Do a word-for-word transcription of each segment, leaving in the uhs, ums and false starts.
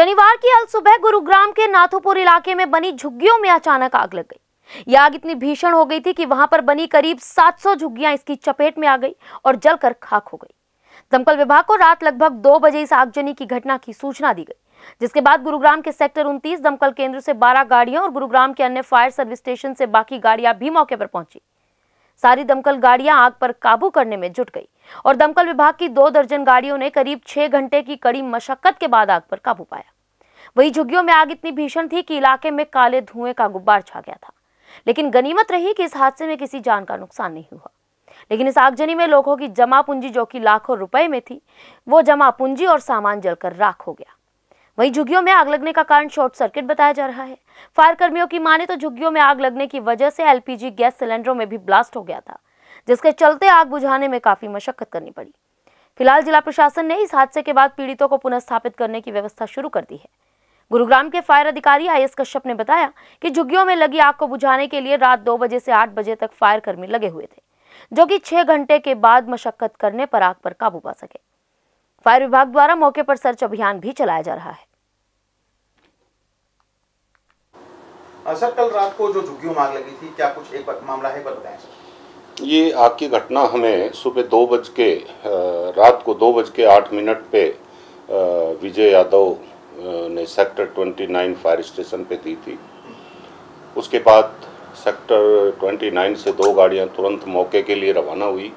शनिवार की अल सुबह गुरुग्राम के नाथूपुर इलाके में बनी झुग्गियों में अचानक आग लग गई। यह आग इतनी भीषण हो गई थी कि वहां पर बनी करीब सात सौ झुग्गियां इसकी चपेट में आ गई और जलकर खाक हो गई। दमकल विभाग को रात लगभग दो बजे इस आगजनी की घटना की सूचना दी गई, जिसके बाद गुरुग्राम के सेक्टर उनतीस दमकल केंद्र से बारह गाड़ियां और गुरुग्राम के अन्य फायर सर्विस स्टेशन से बाकी गाड़ियां भी मौके पर पहुंची। सारी दमकल गाड़ियां आग पर काबू करने में जुट गई और दमकल विभाग की दो दर्जन गाड़ियों ने करीब छह घंटे की कड़ी मशक्कत के बाद आग पर काबू पाया। वहीं झुग्गियों में आग इतनी भीषण थी कि इलाके में काले धुएं का गुब्बार छा गया था, लेकिन गनीमत रही कि इस हादसे में किसी जान का नुकसान नहीं हुआ। लेकिन इस आगजनी में लोगों की जमा पूंजी, जो कि लाखों रुपए में थी, वो जमा पूंजी और सामान जलकर राख हो गया। वहीं झुग्गियों में आग लगने का कारण शॉर्ट सर्किट बताया जा रहा है। फायर कर्मियों की माने तो झुग्गियों में आग लगने की वजह से एलपीजी गैस सिलेंडरों में भी ब्लास्ट हो गया था, जिसके चलते आग बुझाने में काफी मशक्कत करनी पड़ी। फिलहाल जिला प्रशासन ने इस हादसे के बाद पीड़ितों को पुनर्स्थापित करने की व्यवस्था शुरू कर दी है। गुरुग्राम के फायर अधिकारी आई एस कश्यप ने बताया कि झुग्गियों में लगी आग को बुझाने के लिए रात दो बजे से आठ बजे तक फायर कर्मी लगे हुए थे, जो कि छह घंटे के बाद मशक्कत करने पर आग पर काबू पा सके। फायर विभाग द्वारा मौके पर सर्च अभियान भी चलाया जा रहा है। सर, कल रात को जो झुग्गियों में आग लगी थी, क्या कुछ एक मामला है, बताएं सर। ये आग की घटना हमें सुबह दो बज के रात को दो बज के आठ मिनट पे विजय यादव ने सेक्टर उनतीस फायर स्टेशन पे दी थी। उसके बाद सेक्टर उनतीस से दो गाड़ियां तुरंत मौके के लिए रवाना हुई।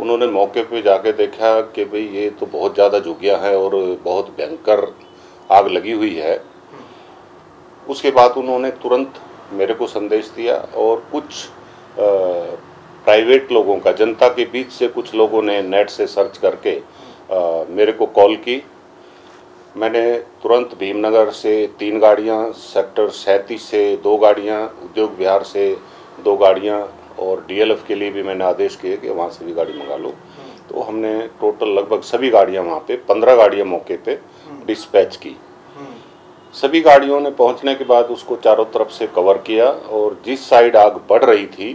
उन्होंने मौके पे जाके देखा कि भाई ये तो बहुत ज़्यादा झुग्गियाँ हैं और बहुत भयंकर आग लगी हुई है। उसके बाद उन्होंने तुरंत मेरे को संदेश दिया और कुछ प्राइवेट लोगों का, जनता के बीच से कुछ लोगों ने नेट से सर्च करके आ, मेरे को कॉल की। मैंने तुरंत भीमनगर से तीन गाड़ियाँ, सेक्टर सैंतीस से दो गाड़ियाँ, उद्योग विहार से दो गाड़ियाँ और डी एल एफ के लिए भी मैंने आदेश किए कि वहाँ से भी गाड़ी मंगा लो। तो हमने टोटल लगभग सभी गाड़ियाँ वहाँ पे पंद्रह गाड़ियाँ मौके पे डिस्पैच की। सभी गाड़ियों ने पहुँचने के बाद उसको चारों तरफ से कवर किया और जिस साइड आग बढ़ रही थी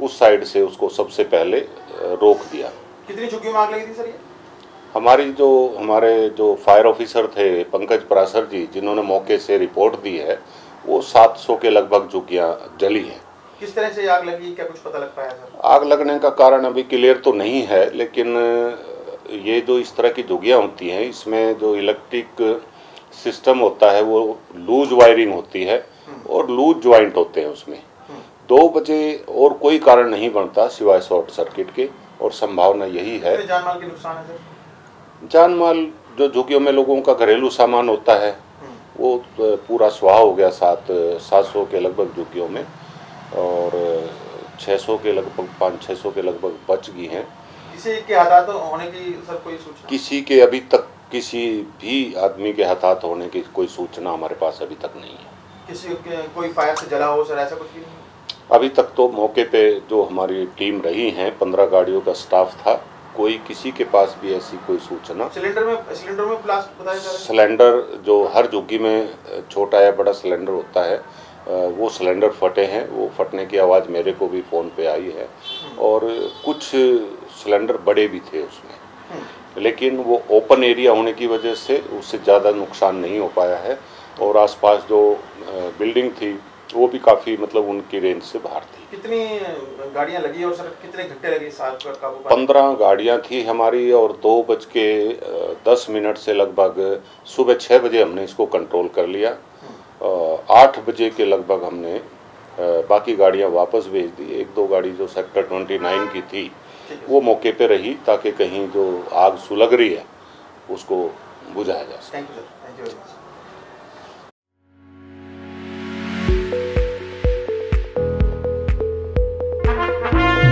उस साइड से उसको सबसे पहले रोक दिया। कितनी झुग्गियों में आग लगी थी सर? ये हमारी जो हमारे जो फायर ऑफिसर थे पंकज परासर जी, जिन्होंने मौके से रिपोर्ट दी है, वो सात सौ के लगभग झुग्गियाँ जली हैं। किस तरह से आग लगी, क्या कुछ पता लग पाया सर? आग लगने का कारण अभी क्लियर तो नहीं है, लेकिन ये जो इस तरह की झुग्गियाँ होती हैं, इसमें जो इलेक्ट्रिक सिस्टम होता है वो लूज वायरिंग होती है और लूज ज्वाइंट होते हैं। उसमें दो बजे और कोई कारण नहीं बनता सिवाय शॉर्ट सर्किट के, और संभावना यही है। जान माल के नुकसान है सर? जान माल, जो झुग्गियों में लोगों का घरेलू सामान होता है वो पूरा स्वाह हो गया। सात सात सौ के लगभग झुग्गियों में और छह सौ के लगभग पाँच छः सौ के लगभग बच गई हैं। किसी के हताहत होने की सर कोई सूचना? किसी के अभी तक किसी भी आदमी के हताहत होने की कोई सूचना हमारे पास अभी तक नहीं है। किसी के कोई फायर से जला हो सर, ऐसा कुछ भी नहीं? अभी तक तो मौके पे जो हमारी टीम रही है, पंद्रह गाड़ियों का स्टाफ था, कोई किसी के पास भी ऐसी कोई सूचना। सिलेंडर में सिलेंडर में ब्लास्ट बताया जा रहा है? सिलेंडर जो हर झुग्गी में छोटा या बड़ा सिलेंडर होता है, वो सिलेंडर फटे हैं। वो फटने की आवाज़ मेरे को भी फ़ोन पे आई है और कुछ सिलेंडर बड़े भी थे उसमें, लेकिन वो ओपन एरिया होने की वजह से उससे ज़्यादा नुकसान नहीं हो पाया है। और आसपास जो बिल्डिंग थी वो भी काफ़ी, मतलब उनकी रेंज से बाहर थी। कितनी गाड़ियाँ लगी और सर कितने घंटे लगे साथ पर काबू? पंद्रह गाड़ियाँ थी हमारी और दो बज के दस मिनट से लगभग सुबह छः बजे हमने इसको कंट्रोल कर लिया। आठ बजे के लगभग हमने बाकी गाड़ियां वापस भेज दी। एक दो गाड़ी जो सेक्टर उनतीस की थी वो मौके पे रही ताकि कहीं जो आग सुलग रही है उसको बुझाया जा सके। Thank you sir, thank you very much.